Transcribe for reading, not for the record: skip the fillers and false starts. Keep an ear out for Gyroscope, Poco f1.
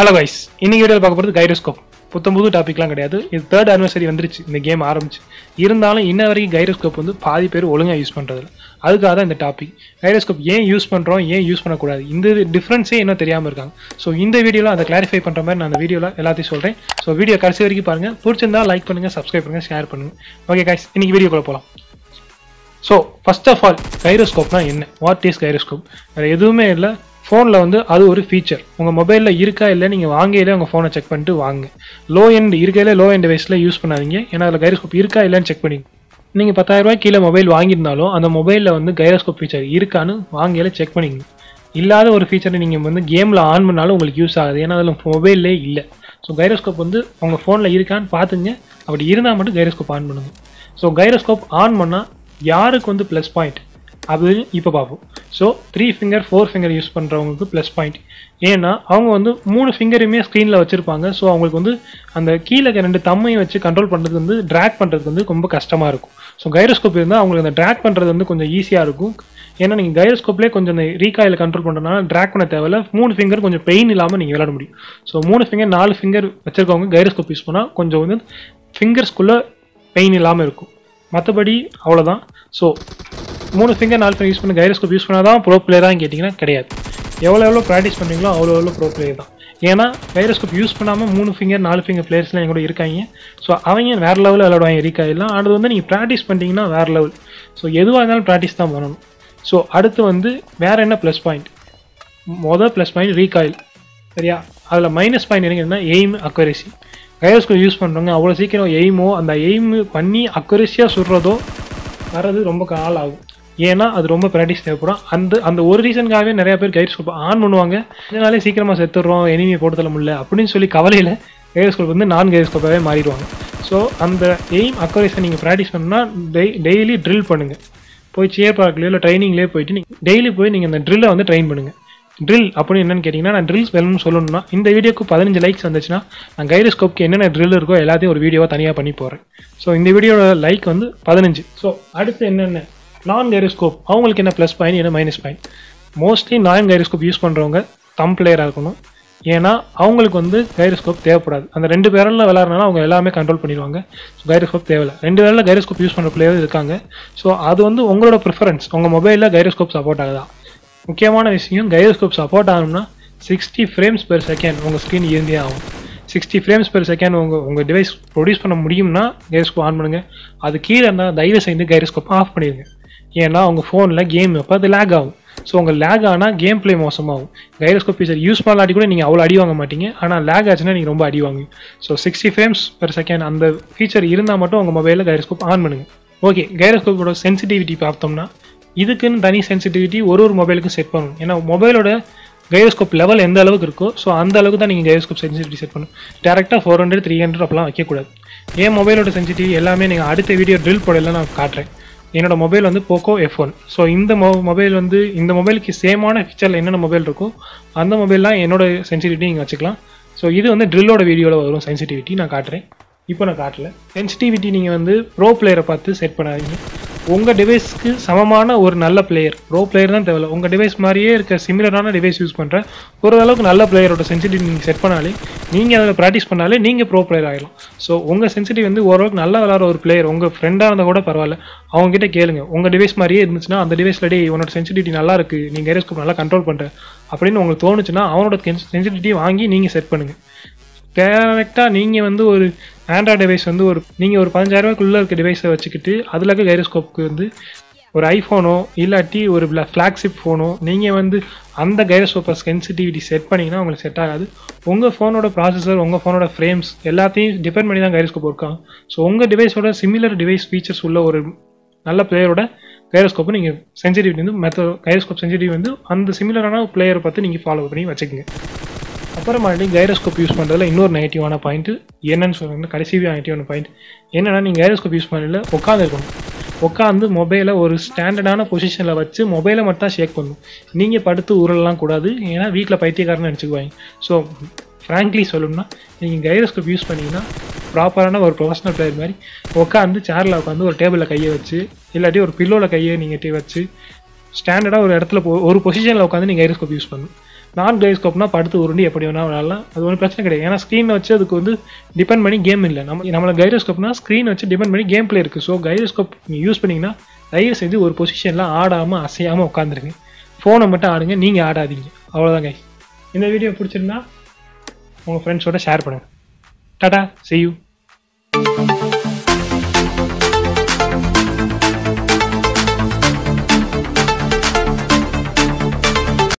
Hello guys, இன்னைக்கு வீடியோல பார்க்க போறது கைரோஸ்கோப். புத்தம்புது டாபிக்லாம் கிடையாது. இது 3rd anniversary வந்துருச்சு, இந்த கேம் ஆரம்பிச்சு. இருந்தாலும் இன்ன வரைக்கும் கைரோஸ்கோப் வந்து பாதி பேர் ஒழுங்கா யூஸ் பண்றது இல்ல. அதுக்காக தான் இந்த டாபிக். கைரோஸ்கோப் ஏன் யூஸ் பண்றோம், ஏன் யூஸ் பண்ண கூடாது, இந்த டிஃபரன்ஸே என்ன தெரியாம இருக்காங்க. சோ இந்த வீடியோல அதை கிளாரிஃபை பண்ற மாதிரி நான் அந்த வீடியோல எல்லாத்தையும் சொல்றேன். சோ வீடியோ கடைசி வரைக்கும் பாருங்க. பிடிச்சிருந்தா லைக் பண்ணுங்க, சப்ஸ்கிரைப் பண்ணுங்க, ஷேர் பண்ணுங்க. ஓகே गाइस, இன்னைக்கு வீடியோக்குள்ள போலாம். சோ ஃபர்ஸ்ட் ஆஃப் ஆல் கைரோஸ்கோப்னா என்ன? What is gyroscope? வேற எதுவுமே இல்ல. ஃபோனில் வந்து அது ஒரு ஃபீச்சர். உங்கள் மொபைலில் இருக்கா இல்லை நீங்கள் வாங்கையிலே உங்கள் ஃபோனை செக் பண்ணிட்டு வாங்க. லோ எண்ட் இருக்கையில லோ எண்ட் டிவைஸில் யூஸ் பண்ணாதீங்க. ஏன்னா அதில் கைரோஸ்கோப் இருக்கா இல்லைன்னு செக் பண்ணிங்க. நீங்கள் 10,000 ரூபாய்க்கு கீழே மொபைல் வாங்கியிருந்தாலும் அந்த மொபைலில் வந்து கைரோஸ்கோப் ஃபீச்சர் இருக்கான்னு வாங்கையில செக் பண்ணிங்க. இல்லாத ஒரு ஃபீச்சரை நீங்கள் வந்து கேமில் ஆன் பண்ணாலும் உங்களுக்கு யூஸ் ஆகுது. ஏன்னா அதில் மொபைல்லே இல்லை. ஸோ கைரோஸ்கோப் வந்து உங்கள் ஃபோனில் இருக்கான்னு பார்த்துங்க. அப்படி இருந்தால் மட்டும் கைரோஸ்கோப் ஆன் பண்ணுங்க. ஸோ கைரோஸ்கோப் ஆன் பண்ணால் யாருக்கு வந்து ப்ளஸ் பாயிண்ட் அப்படின்னு இப்போ பார்ப்போம். ஸோ 3 ஃபிங்கர் 4 ஃபிங்கர் யூஸ் பண்ணுறவங்களுக்கு ப்ளஸ் பாயிண்ட். ஏன்னா அவங்க வந்து 3 ஃபிங்கருமே ஸ்க்ரீனில் வச்சுருப்பாங்க. ஸோ அவங்களுக்கு வந்து அந்த கீழே 2 தம்மையும் வச்சு கண்ட்ரோல் பண்ணுறதுக்கு வந்து ட்ராக் பண்ணுறதுக்கு வந்து ரொம்ப கஷ்டமாக இருக்கும். ஸோ கைரோஸ்கோப் இருந்தால் அவங்களுக்கு அந்த ட்ராக் பண்ணுறது வந்து கொஞ்சம் ஈஸியாக இருக்கும். ஏன்னா நீங்கள் கைரோஸ்கோப்லேயே கொஞ்சம் அந்த ரீகாயில் கண்ட்ரோல் பண்ணுறதுனால ட்ராக் பண்ண தேவையில்ல. 3 ஃபிங்கர் கொஞ்சம் பெயின் இல்லாமல் நீங்கள் விளையாட முடியும். ஸோ 3 ஃபிங்கர் 4 ஃபிங்கர் வச்சுருக்கவங்க கைரோஸ்கோப் யூஸ் பண்ணால் கொஞ்சம் வந்து ஃபிங்கர்ஸ்குள்ளே பெயின் இல்லாமல் இருக்கும். மற்றபடி அவ்வளோதான். ஸோ 3 ஃபிங்கர் 4 ஃபிங்கர் யூஸ் பண்ணி கைரோஸ்கோப் யூஸ் பண்ணால் தான் ப்ரோ பிளேயரான்னு கேட்டிங்கன்னா கிடையாது. எவ்வளோ ப்ராக்டிஸ் பண்ணுறீங்களோ அவ்வளோ ப்ரோ பிளேயர் தான். ஏன்னா கைரோஸ்கோப் யூஸ் பண்ணாமல் 3 ஃபிங்கர் 4 ஃபிங்கர் பிளேயர்ஸ்லாம் எங்கூட இருக்காங்க. ஸோ அவங்க வேறு லெவலில் விளையாடுவாங்க ரீகாயிலாம். அது வந்து நீங்கள் ப்ராக்டிஸ் பண்ணிட்டீங்கன்னா வேறு லெவல். ஸோ எதுவாக இருந்தாலும் ப்ராக்டிஸ் தான் பண்ணணும். ஸோ அடுத்து வந்து வேறு என்ன ப்ளஸ் பாயிண்ட்? மொதல் ப்ளஸ் பாயிண்ட் ரீகாயில், சரியா? அதில் மைனஸ் பாயிண்ட் என்னங்கன்னா எய்ம் அக்யூரசி. கைரோஸ்கோப் யூஸ் பண்ணுறவங்க அவ்வளோ சீக்கிரம் எய்மோ அந்த எய்ம் பண்ணி அக்யூரஸியாக சுடுறதோ வர்றது ரொம்ப கால் ஆகும். ஏன்னா அது ரொம்ப ப்ராக்டிஸ் தேவைப்படும். அந்த ஒரு ரீசனுக்காகவே நிறைய பேர் கைரோஸ்கோப் ஆன் பண்ணுவாங்க. இதனாலே சீக்கிரமாக செத்துடுறோம், எனிமியை போட்டு தள்ள முடியல அப்படின்னு சொல்லி கவலையில் கைரோஸ்கோப் வந்து நான் கைரோஸ்கோப்பாகவே மாறிடுவாங்க. ஸோ அந்த எய்ம் அக்யூரஸை நீங்கள் ப்ராக்டிஸ் பண்ணணும்னா டெய்லி ட்ரில் பண்ணுங்கள். போய் சேர் பார்க்கலையோ இல்லை ட்ரைனிங்லேயே போயிட்டு நீங்கள் டெய்லி போய் நீங்கள் அந்த ட்ரில்லை வந்து ட்ரெயின் பண்ணுங்கள். ட்ரில் அப்படின்னு என்னென்னு கேட்டிங்கன்னா, நான் ட்ரில்ஸ் வேணும்னு சொல்லணும்னா இந்த வீடியோக்கு 15 லைக்ஸ் வந்துச்சுன்னா நான் கைரோஸ்கோப்க்கு என்னென்ன ட்ரில் இருக்கோ எல்லாத்தையும் ஒரு வீடியோவாக தனியாக பண்ணி போகிறேன். ஸோ இந்த வீடியோட லைக் வந்து 15. ஸோ அடுத்து என்னென்ன நான் கைரோஸ்கோப் அவங்களுக்கு என்ன ப்ளஸ் பாயிண்ட் என்ன மைனஸ் பாயிண்ட்? மோஸ்ட்லி நான் கைரோஸ்கோப் யூஸ் பண்ணுறவங்க தம் பிளேயராக இருக்கணும். ஏன்னா அவங்களுக்கு வந்து கைரோஸ்கோப் தேவைப்படாது. அந்த 2 பேரில் விளையாடுறதுனால அவங்க எல்லாமே கண்ட்ரோல் பண்ணிடுவாங்க. ஸோ கைரோஸ்கோப் தேவையில்லை. 2 பேரில் கைரோஸ்கோப் யூஸ் பண்ணுற பிளேயர் இருக்காங்க. ஸோ அது வந்து உங்களோட ப்ரிஃபரன்ஸ். உங்கள் மொபைலில் கைரோஸ்கோப் சப்போர்ட் ஆகுதா? முக்கியமான விஷயம், கைரோஸ்கோப் சப்போர்ட் ஆகணும்னா 60 ஃப்ரேம்ஸ் பெர் செகண்ட் உங்கள் ஸ்க்ரீன் இருந்தே ஆகும். 60 ஃப்ரேம்ஸ் பெர் செகண்ட் உங்கள் டிவைஸ் ப்ரொடியூஸ் பண்ண முடியும்னா கைரோஸ்கோப் ஆன் பண்ணுங்கள். அது கீழே இருந்தால் தயவு செய்து கைரோஸ்கோப் ஆஃப் பண்ணிடுங்க. ஏன்னா உங்கள் ஃபோனில் கேம் அப்போ அது லேக் ஆகும். ஸோ உங்கள் லேக் ஆனால் கேம் பிளே மோசமாகும். கைரோஸ்கோப் ஃபீச்சர் யூஸ் பண்ணலாட்டி கூட நீங்கள் அவ்வளோ அடி வாங்க மாட்டீங்க. ஆனால் லேக் ஆச்சுன்னா நீங்கள் ரொம்ப அடி வாங்குவீங்க. ஸோ 60 ஃப்ரேம்ஸ் பெர் செகண்ட் அந்த ஃபீச்சர் இருந்தால் மட்டும் உங்கள் மொபைலில் கைரோஸ்கோப் ஆன் பண்ணுங்கள். ஓகே, கைரோஸ்கோப்போட சென்சிட்டிவிட்டி பார்த்தோம்னா இதுக்குன்னு தனி சென்சிட்டிவிட்டி ஒரு மொபைலுக்கு செட் பண்ணணும். ஏன்னா மொபைலோட கைரோஸ்கோப் லெவல் எந்த அளவுக்கு இருக்கோ ஸோ அந்த அளவுக்கு தான் நீங்கள் கைரோஸ்கோப் சென்சிட்டிவிட்டி செட் பண்ணணும். டேரெக்டாக 400 300 அப்போலாம் வைக்கக்கூடாது. ஏன் மொபைலோட சென்சிட்டிவிட்டி எல்லாமே நீங்கள் அடுத்த வீடியோ ட்ரில் போடல நான் காட்டுறேன். என்னோட மொபைல் வந்து Poco f1. ஸோ இந்த மொபைல் வந்து இந்த மொபைலுக்கு சேமான ஃபீச்சரில் என்னென்ன மொபைல் இருக்கோ அந்த மொபைல்லாம் என்னோட சென்சிட்டிவிட்டி நீங்கள் வச்சுக்கலாம். ஸோ இது வந்து ட்ரில்லோட வீடியோவில் வரும் சென்சிட்டிவிட்டி. நான் காட்டுறேன், இப்போ நான் காட்டலை. சென்சிட்டிவிட்டி நீங்கள் வந்து ப்ரோ பிளேயரை பார்த்து செட் பண்ணாதீங்க. உங்கள் டிவைஸ்க்கு சமமான ஒரு நல்ல பிளேயர், ப்ரோ பிளேயர் தான் தேவையில்ல. உங்கள் டிவைஸ் மாதிரியே இருக்க சிமிலரான டிவைஸ் யூஸ் பண்ணுற ஓரளவுக்கு நல்ல பிளேயரோட சென்சிட்டிவிட்டி நீங்கள் செட் பண்ணாலே, நீங்கள் அதில் ப்ராக்டிஸ் பண்ணாலே நீங்கள் ப்ரோ பிளேயர் ஆகிடும். ஸோ உங்கள் சென்சிட்டிவ் வந்து ஓரளவுக்கு நல்லா விளாட்ற ஒரு பிளேயர், உங்கள் ஃப்ரெண்டாக இருந்தால் கூட பரவாயில்ல, அவங்ககிட்ட கேளுங்க. உங்கள் டிவைஸ் மாதிரியே இருந்துச்சுன்னா அந்த டிவைஸில் டே உன்னோட சென்சிட்டிவிட்டி நல்லா இருக்குது, நீங்கள் கைரோஸ்கோப் நல்லா கண்ட்ரோல் பண்ணுறேன் அப்படின்னு உங்களுக்கு தோணுச்சுன்னா அவனோட சென்சிட்டிவிட்டி வாங்கி நீங்கள் செட் பண்ணுங்கள். டேரெக்டாக நீங்கள் வந்து ஒரு ஆண்ட்ராய்டு டிவைஸ் வந்து நீங்கள் ஒரு 15,000 ரூபாய்க்குள்ளே இருக்க டிவைஸை வச்சுக்கிட்டு அதில் இருக்க கைரோஸ்கோப்புக்கு வந்து ஒரு ஐஃபோனோ இல்லாட்டி ஒரு ஃப்ளாக்ஷிப் ஃபோனோ நீங்கள் வந்து அந்த கைரோஸ்கோப்பை சென்சிட்டிவிட்டி செட் பண்ணிங்கன்னா உங்களுக்கு செட் ஆகாது. உங்கள் ஃபோனோட ப்ராசஸர், உங்கள் ஃபோனோட ஃப்ரேம்ஸ் எல்லாத்தையும் டிபெண்ட் பண்ணி தான் கைரோஸ்கோப் இருக்காங்க. ஸோ உங்கள் டிவைஸோட சிமிலர் டிவைஸ் ஃபீச்சர்ஸ் உள்ள ஒரு நல்ல பிளேயரோட கைரோஸ்கோப்பை நீங்கள் சென்சிட்டிவிட்டி வந்து கைரோஸ்கோப் சென்சிட்டிவ் வந்து அந்த சிமிலரான பிளேயரை பார்த்து நீங்கள் ஃபாலோ பண்ணி வச்சுக்கோங்க. அப்புறமாட்டி கைரோஸ்கோப் யூஸ் பண்ணுறதுல இன்னொரு நெகட்டிவான பாயிண்ட்டு என்னன்னு சொல்லுங்கன்னா, கடைசியாக நெகட்டிவான பாயிண்ட் என்னென்னா, நீங்கள் கைரோஸ்கோப் யூஸ் பண்ணல உட்காந்துருக்கணும். உட்காந்து மொபைலை ஒரு ஸ்டாண்டர்டான பொசிஷனில் வச்சு மொபைலை மட்டும் ஷேக் பண்ணணும். நீங்கள் படுத்து உருளலாம் கூடாது. ஏன்னா வீட்டில் பைத்தியக்காரன்னு நினச்சிக்குவாங்க. ஸோ ஃப்ராங்க்லி சொல்லணும்னா நீங்கள் கைரோஸ்கோப் யூஸ் பண்ணிங்கன்னா ப்ராப்பரான ஒரு ப்ரொஃபஷனல் பிளேயர் மாதிரி உட்காந்து சேரில் உட்காந்து ஒரு டேபிளில் கையை வச்சு இல்லாட்டி ஒரு பில்லோவில் கையை நீங்கள் வச்சு ஸ்டாண்டர்டாக ஒரு இடத்துல ஒரு பொசிஷனில் உட்காந்து நீங்கள் கைரோஸ்கோப் யூஸ் பண்ணணும். நான் கைஸ்கோப்னா படுத்து உருண்டு எப்படி வேணா விளாடலாம், அது ஒன்றும் பிரச்சனை கிடையாது. ஏன்னா ஸ்க்ரீனை வச்சு அதுக்கு வந்து டிபெண்ட் பண்ணி கேம் இல்லை. நம்மளை கைரோஸ்கோப்னா ஸ்க்ரீன் வச்சு டிபெண்ட் பண்ணி கேம் பிளே இருக்குது. ஸோ கைரோஸ்கோப் நீங்கள் யூஸ் பண்ணிங்கன்னா தயவு செய்து ஒரு பொசிஷனில் ஆடாமல் அசையாமல் உட்காந்துருங்க, ஃபோனை மட்டும் ஆடுங்க, நீங்கள் ஆடாதீங்க. அவ்வளோதான் கைஸ். இந்த வீடியோ பிடிச்சிருந்தா உங்கள் ஃப்ரெண்ட்ஸோட ஷேர் பண்ணுங்கள். Tata, see you.